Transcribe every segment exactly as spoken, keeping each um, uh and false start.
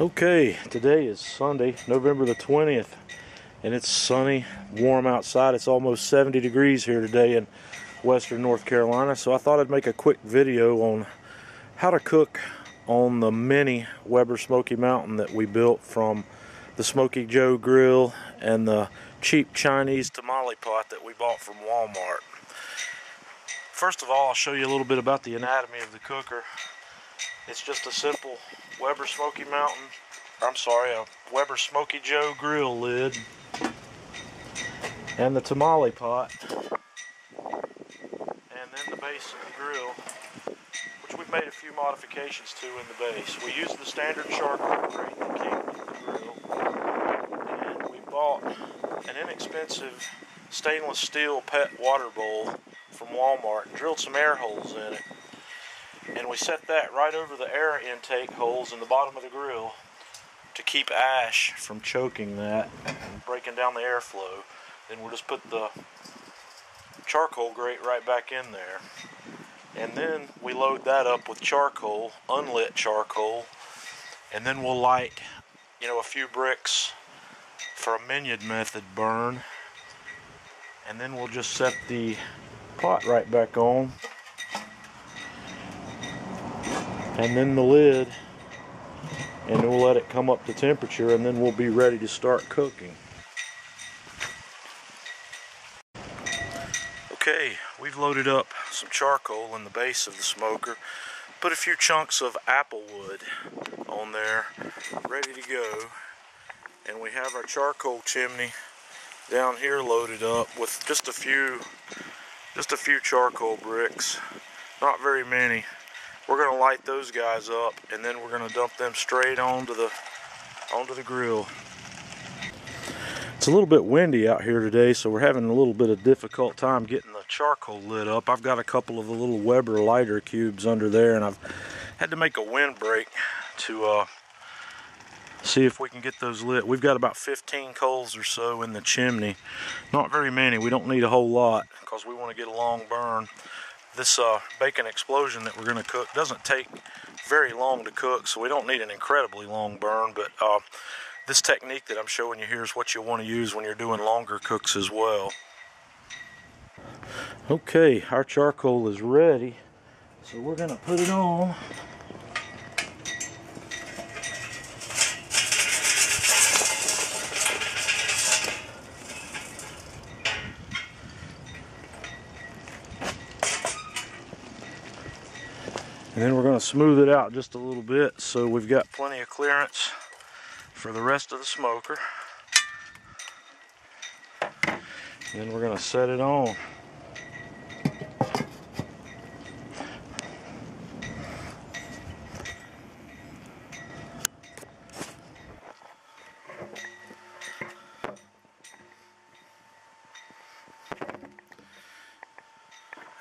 Okay, today is Sunday, November the twentieth, and it's sunny, warm outside. It's almost seventy degrees here today in western North Carolina, so I thought I'd make a quick video on how to cook on the mini Weber Smokey Mountain that we built from the Smokey Joe grill and the cheap Chinese tamale pot that we bought from Walmart. First of all, I'll show you a little bit about the anatomy of the cooker. It's just a simple Weber Smokey Mountain, I'm sorry, a Weber Smokey Joe grill lid and the tamale pot and then the base of the grill, which we've made a few modifications to in the base. We use the standard charcoal grate that came with the grill, and we bought an inexpensive stainless steel pet water bowl from Walmart and drilled some air holes in it. And we set that right over the air intake holes in the bottom of the grill to keep ash from choking that and breaking down the airflow. Then we'll just put the charcoal grate right back in there. And then we load that up with charcoal, unlit charcoal, and then we'll light, you know, a few bricks for a Mignard method burn. And then we'll just set the pot right back on. And then the lid, and we'll let it come up to temperature, and then we'll be ready to start cooking. Okay, we've loaded up some charcoal in the base of the smoker, put a few chunks of apple wood on there, ready to go, and we have our charcoal chimney down here loaded up with just a few, just a few charcoal bricks, not very many. We're gonna light those guys up, and then we're gonna dump them straight onto the onto the grill. It's a little bit windy out here today, so we're having a little bit of difficult time getting the charcoal lit up. I've got a couple of the little Weber lighter cubes under there, and I've had to make a windbreak to uh, see if we can get those lit. We've got about fifteen coals or so in the chimney. Not very many. We don't need a whole lot because we want to get a long burn. This uh, bacon explosion that we're going to cook doesn't take very long to cook, so we don't need an incredibly long burn, but uh, this technique that I'm showing you here is what you'll want to use when you're doing longer cooks as well. Okay, our charcoal is ready, so we're going to put it on. And then we're going to smooth it out just a little bit so we've got plenty of clearance for the rest of the smoker. And then we're going to set it on.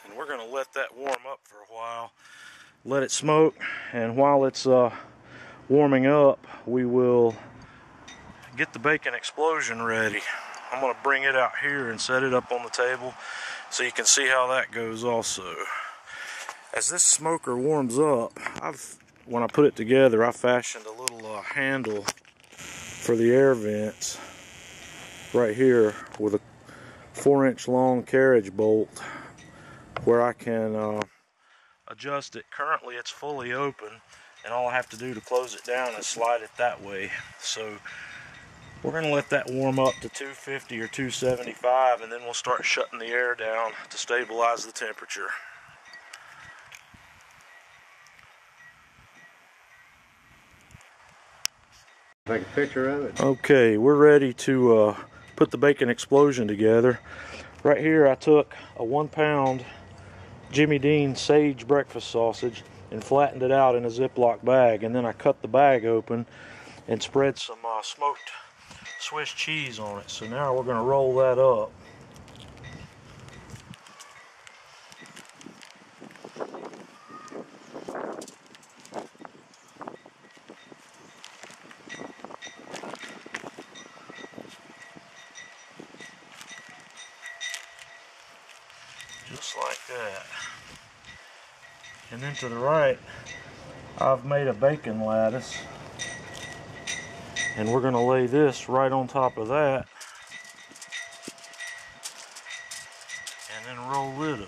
And we're going to let that warm up for a while. Let it smoke, and while it's uh, warming up, we will get the bacon explosion ready. I'm going to bring it out here and set it up on the table so you can see how that goes also. As this smoker warms up, I've, when I put it together, I fashioned a little uh, handle for the air vents right here with a four inch long carriage bolt where I can uh, adjust it. Currently it's fully open, and all I have to do to close it down is slide it that way. So we're going to let that warm up to two fifty or two seventy-five, and then we'll start shutting the air down to stabilize the temperature. Take a picture of it. Okay, we're ready to uh, put the bacon explosion together. Right here I took a one pound Jimmy Dean sage breakfast sausage and flattened it out in a Ziploc bag, and then I cut the bag open and spread some uh, smoked Swiss cheese on it. So now we're going to roll that up. Just like that. And then to the right, I've made a bacon lattice and we're gonna lay this right on top of that and then roll it up.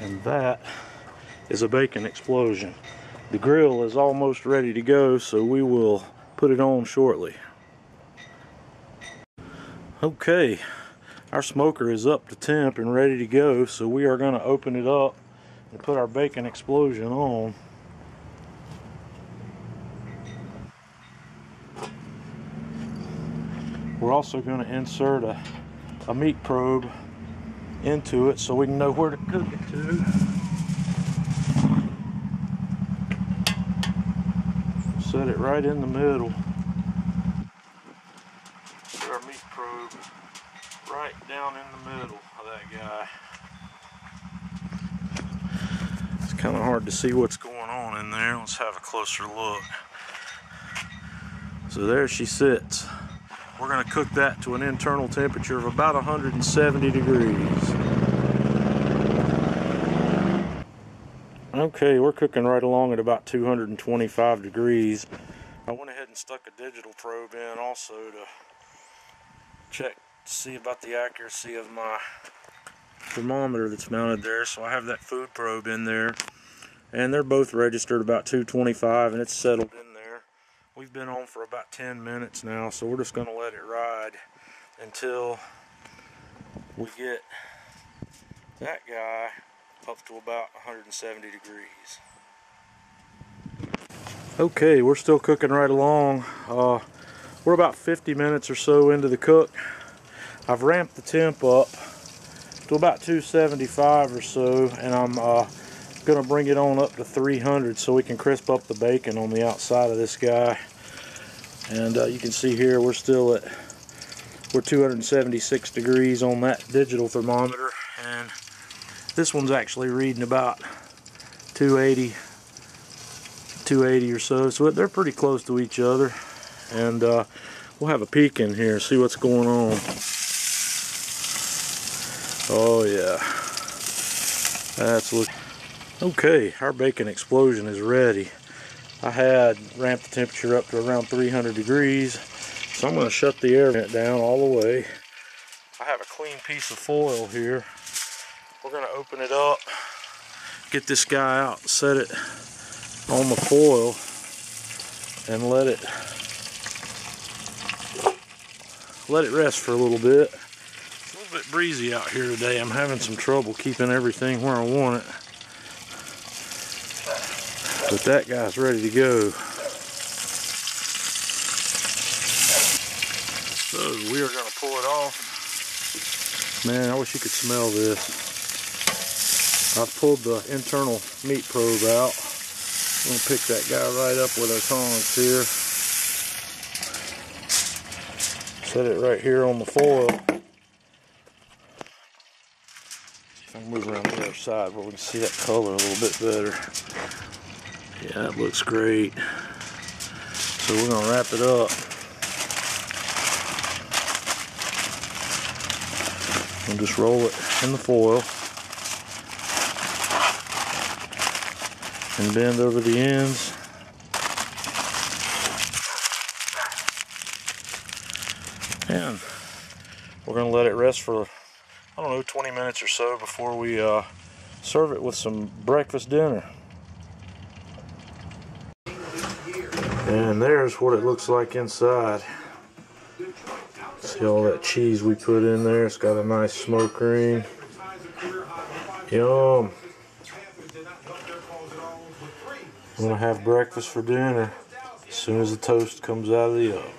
And that is a bacon explosion. The grill is almost ready to go, so we will put it on shortly. Okay, our smoker is up to temp and ready to go, so we are going to open it up and put our bacon explosion on. We're also going to insert a, a meat probe into it so we can know where to cook it to. Set it right in the middle. Put our meat probe right down in the middle of that guy. It's kind of hard to see what's going on in there. Let's have a closer look. So there she sits. We're going to cook that to an internal temperature of about one hundred seventy degrees. Okay, we're cooking right along at about two hundred twenty-five degrees. I went ahead and stuck a digital probe in also to check to see about the accuracy of my thermometer that's mounted there. So I have that food probe in there, and they're both registered about two twenty-five, and it's settled in. We've been on for about ten minutes now, so we're just going to let it ride until we get that guy up to about one hundred seventy degrees. Okay, we're still cooking right along. Uh, we're about fifty minutes or so into the cook. I've ramped the temp up to about two seventy-five or so, and I'm uh, going to bring it on up to three hundred so we can crisp up the bacon on the outside of this guy. And uh, you can see here we're still at we're two hundred seventy-six degrees on that digital thermometer, and this one's actually reading about two eighty or so, so they're pretty close to each other. And uh, we'll have a peek in here, see what's going on. Oh yeah, that's looking. Okay, our bacon explosion is ready. I had ramped the temperature up to around three hundred degrees, so I'm going to shut the air vent down all the way. I have a clean piece of foil here. We're going to open it up, get this guy out, set it on the foil, and let it let it rest for a little bit. It's a little bit breezy out here today. I'm having some trouble keeping everything where I want it. But that guy's ready to go. So we are going to pull it off. Man, I wish you could smell this. I've pulled the internal meat probe out. I'm going to pick that guy right up with our tongs here. Set it right here on the foil. I can move around the other side where we can see that color a little bit better. Yeah, that looks great. So we're gonna wrap it up. We'll just roll it in the foil and bend over the ends. And we're gonna let it rest for, I don't know, twenty minutes or so before we uh, serve it with some breakfast dinner. And there's what it looks like inside. See all that cheese we put in there? It's got a nice smoke ring. Yum. I'm gonna have breakfast for dinner as soon as the toast comes out of the oven.